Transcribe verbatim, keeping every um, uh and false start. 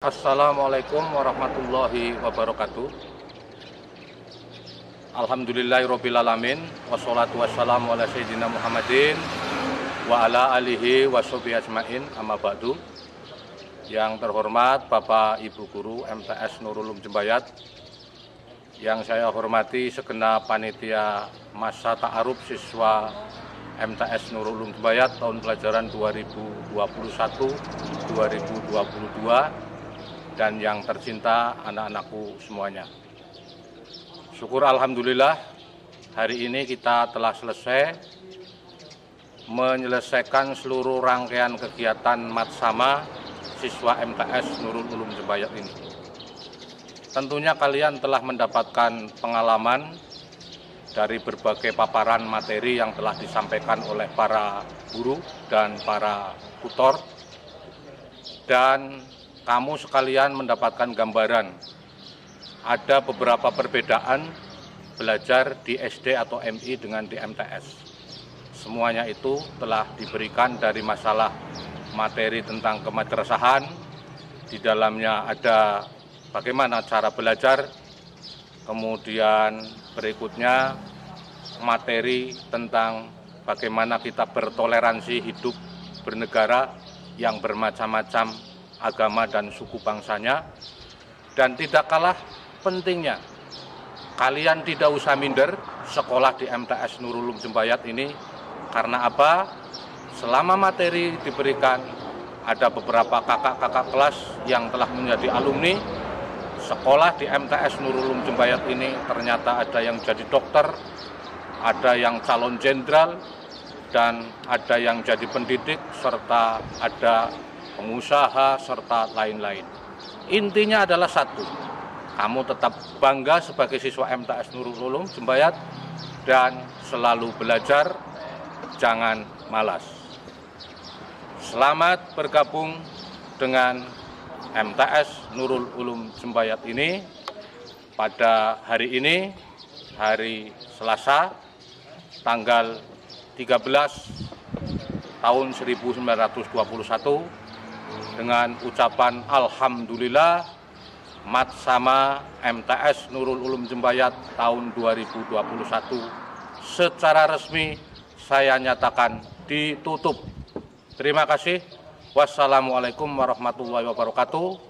Assalamualaikum warahmatullahi wabarakatuh. Alhamdulillahirabbil alamin wassalatu wassalamu ala sayyidina Muhammadin wa ala alihi washabihi ajmain. Amma ba'du. Yang terhormat Bapak Ibu Guru M T S Nurul Ulum Jembayat, yang saya hormati segenap panitia masa ta'aruf siswa M T S Nurul Ulum Jembayat tahun pelajaran dua ribu dua puluh satu dua ribu dua puluh dua. Dan yang tercinta anak-anakku semuanya. Syukur alhamdulillah hari ini kita telah selesai menyelesaikan seluruh rangkaian kegiatan Matsama siswa M T S Nurul Ulum Jembayat ini. Tentunya kalian telah mendapatkan pengalaman dari berbagai paparan materi yang telah disampaikan oleh para guru dan para tutor, dan kamu sekalian mendapatkan gambaran ada beberapa perbedaan belajar di S D atau M I dengan di M T S. Semuanya itu telah diberikan dari masalah materi tentang kemadrasahan, di dalamnya ada bagaimana cara belajar, kemudian berikutnya materi tentang bagaimana kita bertoleransi hidup bernegara yang bermacam-macam agama dan suku bangsanya. Dan tidak kalah pentingnya, kalian tidak usah minder sekolah di M T S Nurul Ulum Jembayat ini. Karena apa? Selama materi diberikan, ada beberapa kakak-kakak kelas yang telah menjadi alumni sekolah di M T S Nurul Ulum Jembayat ini. Ternyata ada yang jadi dokter, ada yang calon jenderal, dan ada yang jadi pendidik, serta ada pengusaha, serta lain-lain. Intinya adalah satu, kamu tetap bangga sebagai siswa M T S Nurul Ulum Jembayat dan selalu belajar, jangan malas. Selamat bergabung dengan M T S Nurul Ulum Jembayat ini pada hari ini, hari Selasa, tanggal tiga belas tahun seribu sembilan ratus dua puluh satu, dengan ucapan Alhamdulillah Matsama M T S Nurul Ulum Jembayat tahun dua ribu dua puluh satu secara resmi saya nyatakan ditutup. Terima kasih. Wassalamualaikum warahmatullahi wabarakatuh.